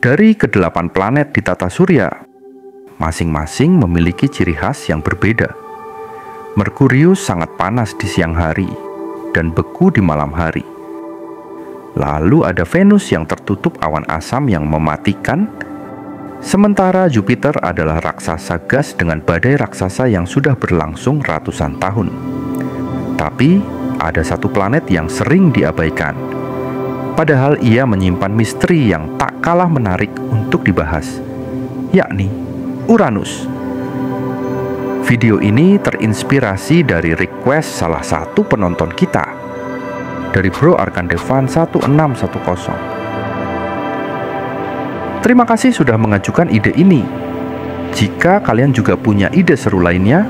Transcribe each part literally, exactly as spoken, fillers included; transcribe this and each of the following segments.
Dari kedelapan planet di tata surya, masing-masing memiliki ciri khas yang berbeda. Merkurius sangat panas di siang hari dan beku di malam hari. Lalu ada Venus yang tertutup awan asam yang mematikan, sementara Jupiter adalah raksasa gas dengan badai raksasa yang sudah berlangsung ratusan tahun. Tapi ada satu planet yang sering diabaikan, padahal ia menyimpan misteri yang tak kalah menarik untuk dibahas, yakni Uranus. Video ini terinspirasi dari request salah satu penonton kita, dari Bro Arkan Devan satu enam satu nol. Terima kasih sudah mengajukan ide ini. Jika kalian juga punya ide seru lainnya,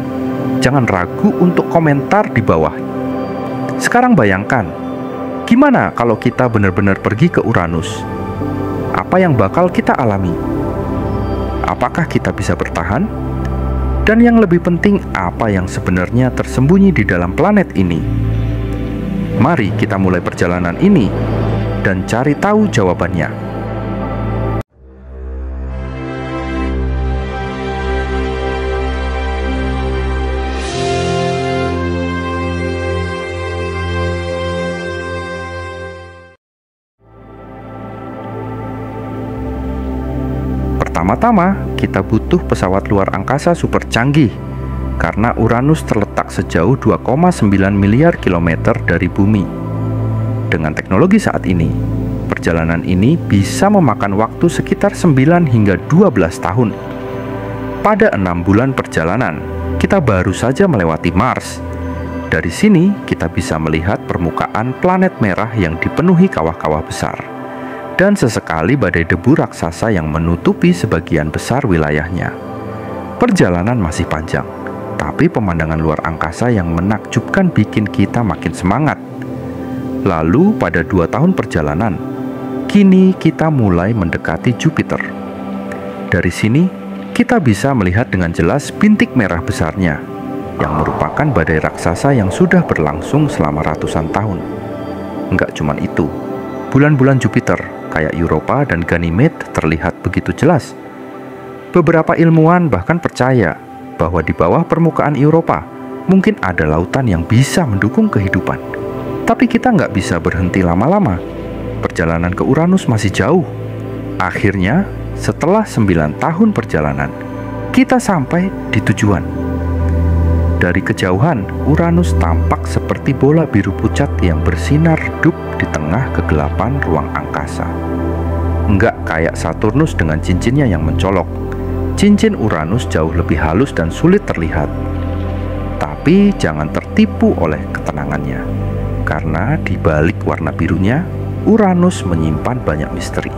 jangan ragu untuk komentar di bawah. Sekarang bayangkan, gimana kalau kita benar-benar pergi ke Uranus? Apa yang bakal kita alami? Apakah kita bisa bertahan? Dan yang lebih penting, apa yang sebenarnya tersembunyi di dalam planet ini? Mari kita mulai perjalanan ini dan cari tahu jawabannya. Pertama-tama, kita butuh pesawat luar angkasa super canggih karena Uranus terletak sejauh dua koma sembilan miliar kilometer dari bumi. Dengan teknologi saat ini, perjalanan ini bisa memakan waktu sekitar sembilan hingga dua belas tahun. Pada enam bulan perjalanan, kita baru saja melewati Mars. Dari sini, kita bisa melihat permukaan planet merah yang dipenuhi kawah-kawah besar dan sesekali badai debu raksasa yang menutupi sebagian besar wilayahnya. Perjalanan masih panjang, tapi pemandangan luar angkasa yang menakjubkan bikin kita makin semangat. Lalu pada dua tahun perjalanan, kini kita mulai mendekati Jupiter. Dari sini, kita bisa melihat dengan jelas bintik merah besarnya, yang merupakan badai raksasa yang sudah berlangsung selama ratusan tahun. Enggak cuman itu, bulan-bulan Jupiter kayak Europa dan Ganymede terlihat begitu jelas. Beberapa ilmuwan bahkan percaya bahwa di bawah permukaan Europa mungkin ada lautan yang bisa mendukung kehidupan. Tapi kita nggak bisa berhenti lama-lama. Perjalanan ke Uranus masih jauh. Akhirnya, setelah sembilan tahun perjalanan, kita sampai di tujuan. Dari kejauhan, Uranus tampak seperti bola biru pucat yang bersinar redup di tengah kegelapan ruang angkasa. Enggak kayak Saturnus dengan cincinnya yang mencolok. Cincin Uranus jauh lebih halus dan sulit terlihat. Tapi jangan tertipu oleh ketenangannya, karena di balik warna birunya, Uranus menyimpan banyak misteri.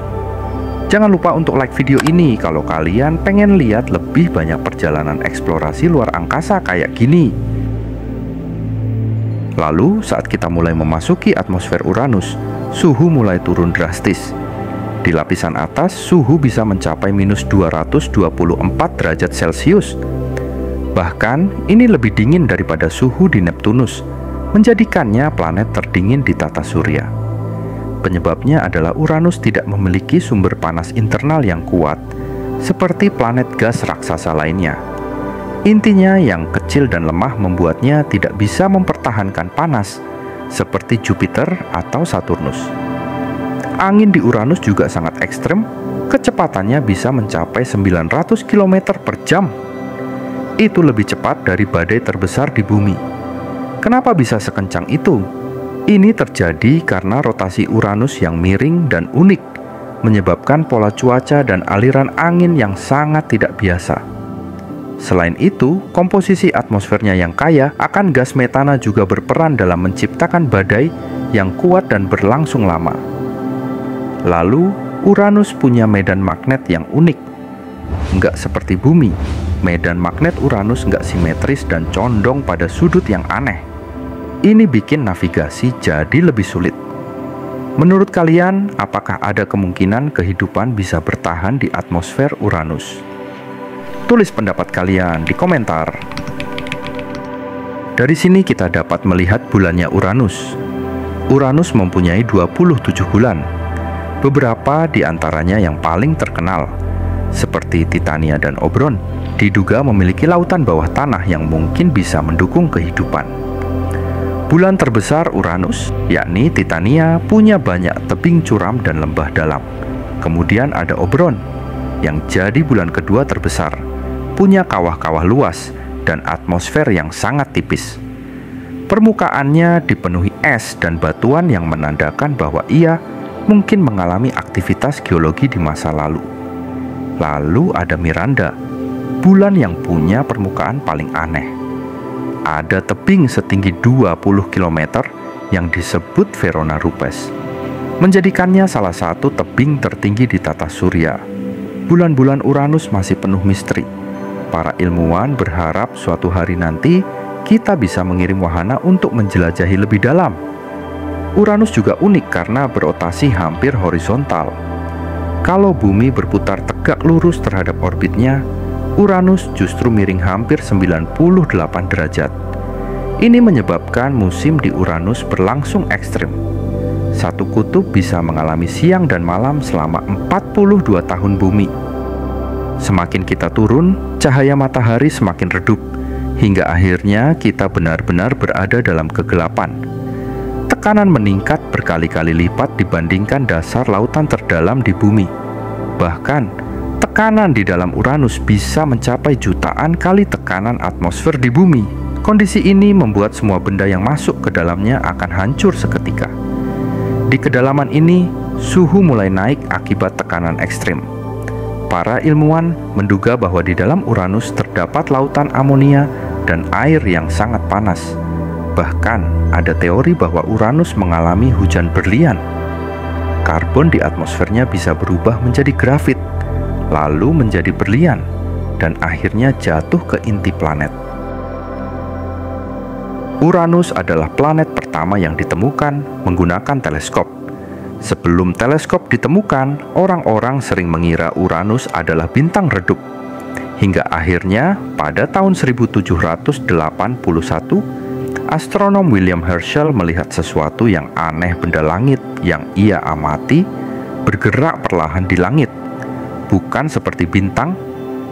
Jangan lupa untuk like video ini kalau kalian pengen lihat lebih banyak perjalanan eksplorasi luar angkasa kayak gini. Lalu, saat kita mulai memasuki atmosfer Uranus, suhu mulai turun drastis. Di lapisan atas, suhu bisa mencapai minus dua ratus dua puluh empat derajat Celcius. Bahkan, ini lebih dingin daripada suhu di Neptunus, menjadikannya planet terdingin di tata surya. Penyebabnya adalah Uranus tidak memiliki sumber panas internal yang kuat, seperti planet gas raksasa lainnya. Intinya yang kecil dan lemah membuatnya tidak bisa mempertahankan panas, seperti Jupiter atau Saturnus. Angin di Uranus juga sangat ekstrem, kecepatannya bisa mencapai sembilan ratus kilometer per jam. Itu lebih cepat dari badai terbesar di bumi. Kenapa bisa sekencang itu? Ini terjadi karena rotasi Uranus yang miring dan unik, menyebabkan pola cuaca dan aliran angin yang sangat tidak biasa. Selain itu, komposisi atmosfernya yang kaya akan gas metana juga berperan dalam menciptakan badai yang kuat dan berlangsung lama. Lalu, Uranus punya medan magnet yang unik. Nggak seperti bumi, medan magnet Uranus nggak simetris dan condong pada sudut yang aneh. Ini bikin navigasi jadi lebih sulit. Menurut kalian, apakah ada kemungkinan kehidupan bisa bertahan di atmosfer Uranus? Tulis pendapat kalian di komentar. Dari sini kita dapat melihat bulannya Uranus. Uranus mempunyai dua puluh tujuh bulan. Beberapa di antaranya yang paling terkenal, seperti Titania dan Oberon, diduga memiliki lautan bawah tanah yang mungkin bisa mendukung kehidupan. Bulan terbesar Uranus, yakni Titania, punya banyak tebing curam dan lembah dalam. Kemudian ada Oberon, yang jadi bulan kedua terbesar, punya kawah-kawah luas dan atmosfer yang sangat tipis. Permukaannya dipenuhi es dan batuan yang menandakan bahwa ia mungkin mengalami aktivitas geologi di masa lalu. Lalu ada Miranda, bulan yang punya permukaan paling aneh. Ada tebing setinggi dua puluh kilometer yang disebut Verona Rupes, menjadikannya salah satu tebing tertinggi di tata surya. Bulan-bulan Uranus masih penuh misteri. Para ilmuwan berharap suatu hari nanti kita bisa mengirim wahana untuk menjelajahi lebih dalam. Uranus juga unik karena berotasi hampir horizontal. Kalau bumi berputar tegak lurus terhadap orbitnya, Uranus justru miring hampir sembilan puluh delapan derajat. Ini menyebabkan musim di Uranus berlangsung ekstrim. Satu kutub bisa mengalami siang dan malam selama empat puluh dua tahun bumi. Semakin kita turun, cahaya matahari semakin redup, hingga akhirnya kita benar-benar berada dalam kegelapan. Tekanan meningkat berkali-kali lipat dibandingkan dasar lautan terdalam di bumi. Bahkan, tekanan di dalam Uranus bisa mencapai jutaan kali tekanan atmosfer di bumi. Kondisi ini membuat semua benda yang masuk ke dalamnya akan hancur seketika. Di kedalaman ini, suhu mulai naik akibat tekanan ekstrim. Para ilmuwan menduga bahwa di dalam Uranus terdapat lautan amonia dan air yang sangat panas. Bahkan ada teori bahwa Uranus mengalami hujan berlian. Karbon di atmosfernya bisa berubah menjadi grafit, lalu menjadi berlian, dan akhirnya jatuh ke inti planet. Uranus adalah planet pertama yang ditemukan menggunakan teleskop. Sebelum teleskop ditemukan, orang-orang sering mengira Uranus adalah bintang redup. Hingga akhirnya, pada tahun seribu tujuh ratus delapan puluh satu, astronom William Herschel melihat sesuatu yang aneh benda langit yang ia amati bergerak perlahan di langit. Bukan seperti bintang,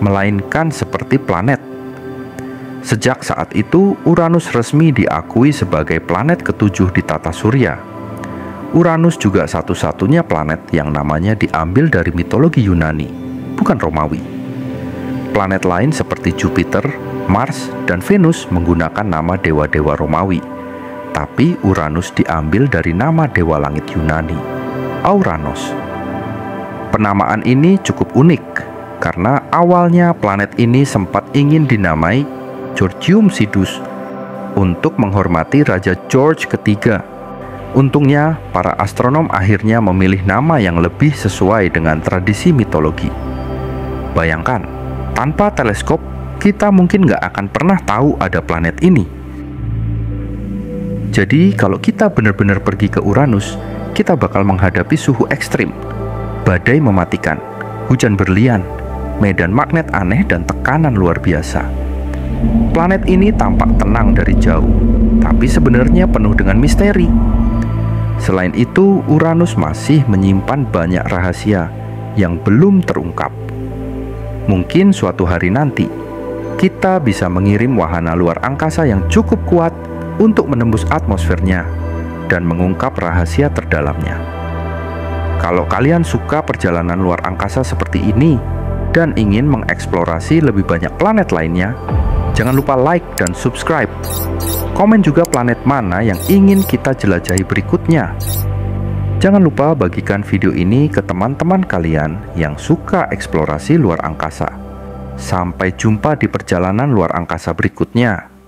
melainkan seperti planet. Sejak saat itu, Uranus resmi diakui sebagai planet ketujuh di tata surya. Uranus juga satu-satunya planet yang namanya diambil dari mitologi Yunani, bukan Romawi. Planet lain seperti Jupiter, Mars, dan Venus menggunakan nama dewa-dewa Romawi, tapi Uranus diambil dari nama dewa langit Yunani, Auranos. Penamaan ini cukup unik, karena awalnya planet ini sempat ingin dinamai Georgium Sidus untuk menghormati Raja George ketiga. Untungnya, para astronom akhirnya memilih nama yang lebih sesuai dengan tradisi mitologi. Bayangkan, tanpa teleskop, kita mungkin nggak akan pernah tahu ada planet ini. Jadi, kalau kita benar-benar pergi ke Uranus, kita bakal menghadapi suhu ekstrim, badai mematikan, hujan berlian, medan magnet aneh, dan tekanan luar biasa. Planet ini tampak tenang dari jauh, tapi sebenarnya penuh dengan misteri. Selain itu, Uranus masih menyimpan banyak rahasia yang belum terungkap. Mungkin suatu hari nanti, kita bisa mengirim wahana luar angkasa yang cukup kuat untuk menembus atmosfernya dan mengungkap rahasia terdalamnya. Kalau kalian suka perjalanan luar angkasa seperti ini dan ingin mengeksplorasi lebih banyak planet lainnya, jangan lupa like dan subscribe. Komen juga planet mana yang ingin kita jelajahi berikutnya. Jangan lupa bagikan video ini ke teman-teman kalian yang suka eksplorasi luar angkasa. Sampai jumpa di perjalanan luar angkasa berikutnya.